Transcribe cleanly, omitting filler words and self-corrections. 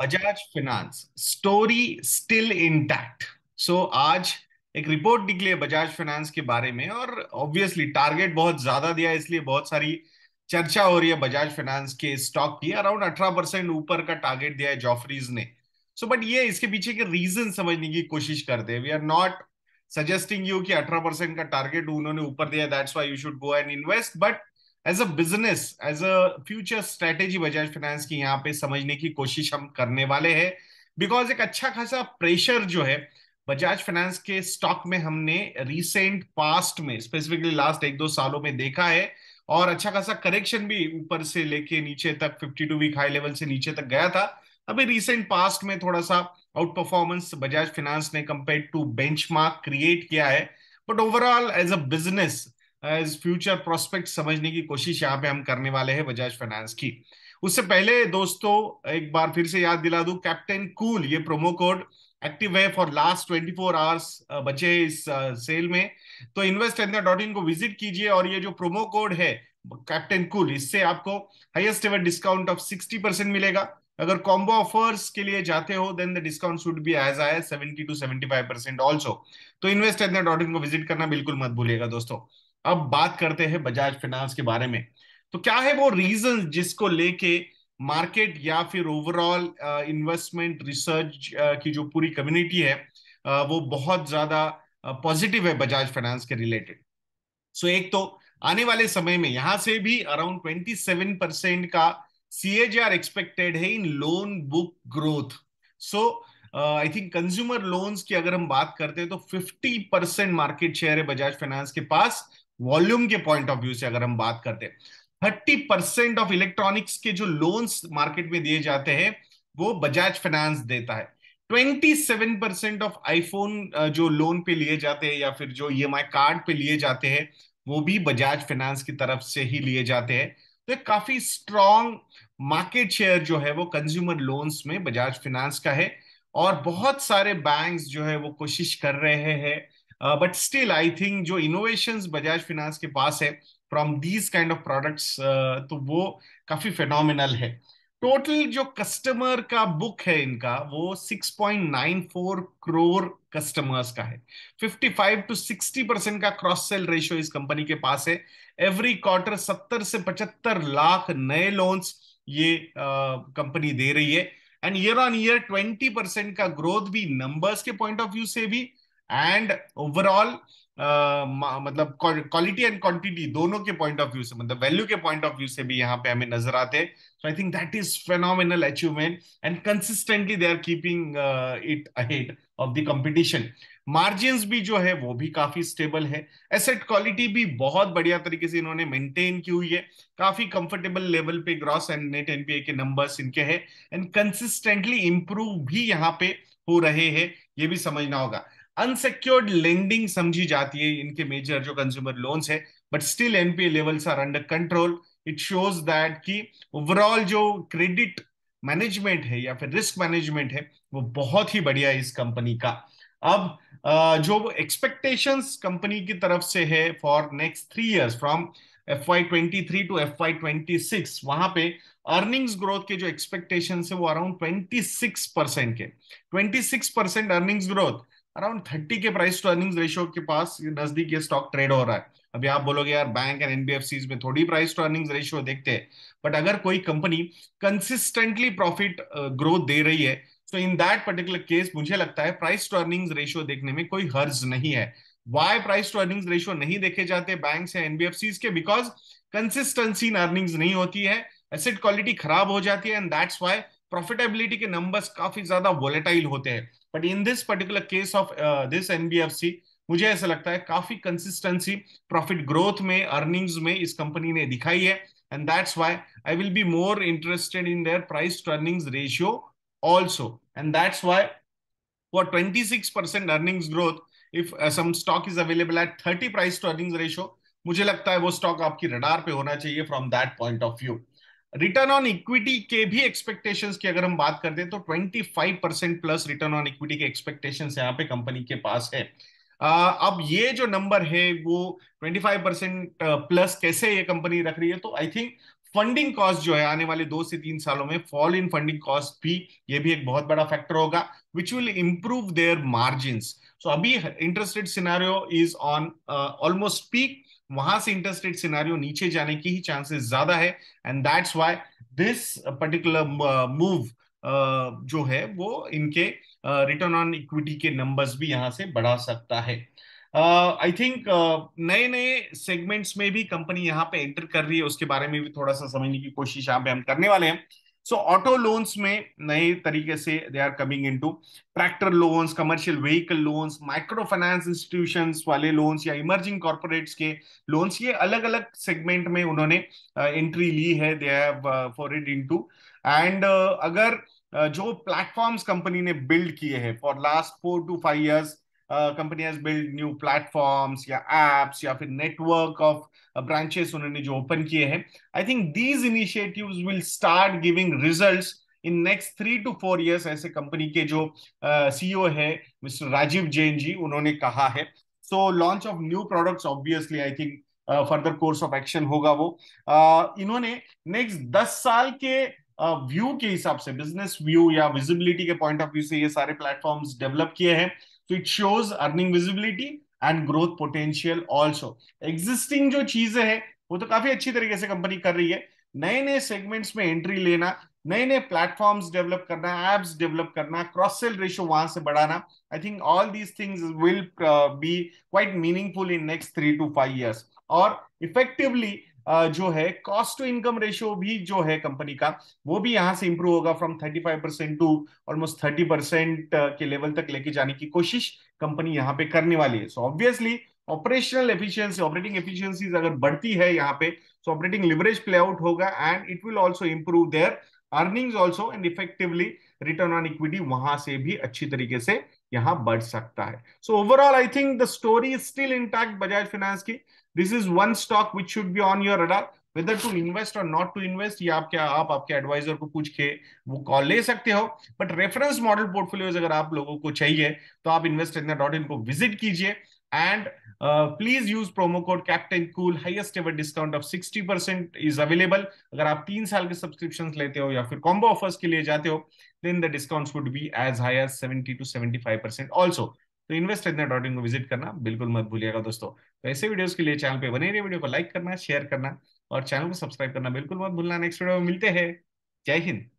Bajaj finance story still intact. So आज एक report निकली है बजाज फिनेंस के बारे में और ऑब्वियसली टारगेट बहुत ज्यादा दिया है, इसलिए बहुत सारी चर्चा हो रही है बजाज फिनेंस के स्टॉक की। अराउंड 18% ऊपर का टारगेट दिया है जेफरीज ने। सो बट ये इसके पीछे के रीजन समझने की कोशिश करते हैं। We are not suggesting you कि 18% का टारगेट उन्होंने ऊपर दिया, that's why you should go and invest, but as a business, as a future strategy Bajaj finance की यहाँ पे समझने की कोशिश हम करने वाले हैं, बिकॉज एक अच्छा खासा प्रेशर जो है बजाज फिनेंस के स्टॉक में हमने रिसेंट पास्ट में, स्पेसिफिकली लास्ट 1-2 सालों में देखा है। और अच्छा खासा करेक्शन भी ऊपर से लेके नीचे तक 52 वीक हाई लेवल से नीचे तक गया था। अभी रिसेंट पास्ट में थोड़ा सा आउट परफॉर्मेंस बजाज फिनेंस ने कंपेयर टू बेंचमार्क क्रिएट किया है, but overall as a business, as future prospect समझने की कोशिश यहाँ पे हम करने वाले हैं बजाज फाइनेंस की। उससे पहले दोस्तों एक बार फिर से याद दिला दूं, कैप्टन कूल ये प्रोमो कोड एक्टिव है फॉर लास्ट 24 आवर्स बचे इस सेल में। तो invest.in को विजिट कीजिए और ये जो प्रोमो कोड है कैप्टन कूल, इससे आपको हाईएस्ट एवर डिस्काउंट ऑफ 60% मिलेगा। अगर कॉम्बो ऑफर्स के लिए जाते हो then the discount should be as high 70 to 75% also. तो invest.in को विजिट करना बिल्कुल मत भूलिएगा दोस्तों। अब बात करते हैं बजाज फिनेंस के बारे में। तो क्या है वो रीजंस जिसको लेके मार्केट या फिर ओवरऑल इन्वेस्टमेंट रिसर्च की जो पूरी कम्युनिटी है वो बहुत ज्यादा पॉजिटिव है बजाज फिनेंस के रिलेटेड। सो एक तो आने वाले समय में यहां से भी अराउंड 27% का CAGR एक्सपेक्टेड है in loan book growth. So I think consumer loans की अगर हम बात करते हैं तो 50% मार्केट शेयर है बजाज फिनेंस के पास। वॉल्यूम के पॉइंट ऑफ व्यू से अगर हम बात करते हैं 30% ऑफ इलेक्ट्रॉनिक्स के जो लोन्स मार्केट में दिए जाते हैं वो बजाज फिनेंस देता है। 27% ऑफ आईफोन जो लोन पे लिए जाते हैं या फिर जो EMI कार्ड पे लिए जाते हैं वो भी बजाज फिनेंस की तरफ से ही लिए जाते हैं। तो काफी स्ट्रॉन्ग मार्केट शेयर जो है वो कंज्यूमर लोन्स में बजाज फिनेंस का है और बहुत सारे बैंक्स जो है वो कोशिश कर रहे हैं, बट स्टिल आई थिंक जो इनोवेशंस बजाज फिनेंस के पास है from these kind of products तो वो काफी फेनोमिनल है। टोटल जो कस्टमर का बुक है इनका वो 6.94 करोड़ कस्टमर्स का है। 55 to 60% का क्रॉस सेल रेशियो इस कंपनी के पास है। एवरी क्वार्टर 70 से 75 लाख नए लोन्स ये कंपनी दे रही है एंड ईयर ऑन ईयर 20% का ग्रोथ भी नंबर्स के पॉइंट ऑफ व्यू से भी एंड ओवरऑल मतलब क्वालिटी एंड क्वांटिटी दोनों के पॉइंट ऑफ व्यू से, मतलब वैल्यू के पॉइंट ऑफ व्यू से भी यहाँ पे हमें नजर आते हैं। So I think that is phenomenal achievement and consistently they are keeping it ahead of the competition. Margins भी जो है वो भी काफी स्टेबल है। एसेट क्वालिटी भी बहुत बढ़िया तरीके से इन्होंने मेंटेन की हुई है। काफी कंफर्टेबल लेवल पे ग्रॉस एंड नेट एनपीए के नंबर्स इनके हैं एंड कंसिस्टेंटली इंप्रूव भी यहाँ पे हो रहे हैं, ये भी समझना होगा। अनसेक्योर्ड लेंडिंग समझी जाती है इनके मेजर जो कंज्यूमर लोन्स है, but still NPA levels are under control. It shows that कि ओवरऑल जो क्रेडिट मैनेजमेंट है या फिर रिस्क मैनेजमेंट है वो बहुत ही बढ़िया है इस कंपनी का। अब जो एक्सपेक्टेशंस कंपनी की तरफ से है for next 3 years from FY23 to FY26, वहां पे अर्निंग्स ग्रोथ के जो एक्सपेक्टेशन है वो अराउंड 26% के। 26% अर्निंग्स ग्रोथ अराउंड 30 के प्राइस टू अर्निंग्स रेशियो के पास नजदीक ये स्टॉक ट्रेड हो रहा है। अभी आप बोलोगे यार बैंक एंड NBFCs में थोड़ी प्राइस टू अर्निंग्स रेशियो देखते हैं, बट अगर कोई कंपनी कंसिस्टेंटली प्रॉफिट ग्रोथ दे रही है तो इन दैट पर्टिकुलर केस मुझे लगता है प्राइस टू अर्निंग्स रेशियो देखने में कोई हर्ज नहीं है। Why price to earnings ratio नहीं देखे जाते बैंक या NBFCs के? बिकॉज कंसिस्टेंसी इन अर्निंग्स नहीं होती है, एसेट क्वालिटी खराब हो जाती है एंड दैट्स वाई प्रॉफिटेबिलिटी के नंबर्स काफी ज्यादा वोलेटाइल होते हैं। But in this particular case of this NBFC मुझे ऐसा लगता है काफी कंसिस्टेंसी प्रॉफिट ग्रोथ में, अर्निंग्स में इस कंपनी ने दिखाई है and that's why I will be more interested in their price to earnings ratio also and that's why for 26% earnings growth if some stock is available at 30 price to earnings ratio मुझे लगता है वो stock आपकी radar पे होना चाहिए from that point of view. Return on equity के भी एक्सपेक्टेशंस की अगर हम बात करते हैं तो 25% प्लस रिटर्न ऑन इक्विटी के एक्सपेक्टेशंस यहाँ पे कंपनी के पास है। अब ये जो नंबर है वो 25% प्लस कैसे ये कंपनी रख रही है, तो आई थिंक फंडिंग कॉस्ट जो है आने वाले 2 से 3 सालों में फॉल इन फंडिंग कॉस्ट भी, ये भी एक बहुत बड़ा फैक्टर होगा which will improve their margins. So अभी interest rate scenario is on almost peak, वहां से इंटरेस्ट रेट सिनेरियो नीचे जाने की ही चांसेस ज्यादा है and that's why this particular move जो है वो इनके रिटर्न ऑन इक्विटी के नंबर्स भी यहां से बढ़ा सकता है। आई थिंक नए नए सेगमेंट्स में भी कंपनी यहाँ पे एंटर कर रही है, उसके बारे में भी थोड़ा सा समझने की कोशिश यहाँ पे हम करने वाले हैं। सो ऑटो लोन्स में नए तरीके से they are coming into tractor loans, commercial vehicle loans, micro finance institutions वाले लोन्स या इमर्जिंग कॉर्पोरेट्स के लोन्स, ये अलग अलग सेगमेंट में उन्होंने एंट्री ली है, they have forayed into. And अगर जो प्लेटफॉर्म्स कंपनी ने बिल्ड किए हैं for last 4 to 5 years, company has build new platforms या एप्स या फिर नेटवर्क ऑफ ब्रांचेस उन्होंने जो ओपन किए हैं, I think these initiatives will start giving results in next 3 to 4 years, ऐसे कंपनी के जो सीईओ है मिस्टर राजीव जैन जी उन्होंने कहा है। So launch of new products obviously I think further course of action होगा वो। इन्होंने नेक्स्ट 10 साल के व्यू के हिसाब से, बिजनेस व्यू या विजिबिलिटी के पॉइंट ऑफ व्यू से ये सारे प्लेटफॉर्म्स डेवलप किए हैं। तो it shows earning visibility and growth potential also. Existing जो चीजें हैं वो तो काफी अच्छी तरीके से कंपनी कर रही है, नए नए सेगमेंट्स में एंट्री लेना, नए नए प्लेटफॉर्म्स डेवलप करना, एप्स डेवलप करना, क्रॉस सेल रेशियो वहां से बढ़ाना, I think all these things will be quite meaningful in next 3 to 5 years। और इफेक्टिवली जो है कॉस्ट टू इनकम रेशियो भी जो है कंपनी का, वो भी यहाँ से इंप्रूव होगा फ्रॉम 35% टू ऑलमोस्ट 30% के लेवल तक लेके जाने की कोशिश कंपनी यहाँ पे करने वाली है। So obviously operational efficiency, operating efficiency अगर बढ़ती है यहाँ पे, so operating leverage play out होगा and it will also improve their earnings also and effectively return on equity वहां से भी अच्छी तरीके से यहाँ बढ़ सकता है। So overall I think the story is still intact Bajaj finance की। This is one stock which should be on your radar, whether to invest or not to invest, ये आप आपके एडवाइजर को पूछ के वो कॉल ले सकते हो। बट रेफरेंस मॉडल पोर्टफोलियोज अगर आप लोगों को चाहिए तो आप invest.in को विजिट कीजिए and please use promo code captain cool, highest ever discount of 60% is available. अगर आप 3 साल के सब्सक्रिप्शन लेते हो या फिर कॉम्बो ऑफर्स के लिए जाते हो then the discount would be as high as 70 to 75% also. तो invest.in को विजिट करना बिल्कुल मत भूलिएगा दोस्तों। तो ऐसे वीडियोस के लिए चैनल पे बने रहिए, वीडियो को लाइक करना, शेयर करना और चैनल को सब्सक्राइब करना बिल्कुल मत भूलना। नेक्स्ट वीडियो में मिलते हैं, जय हिंद।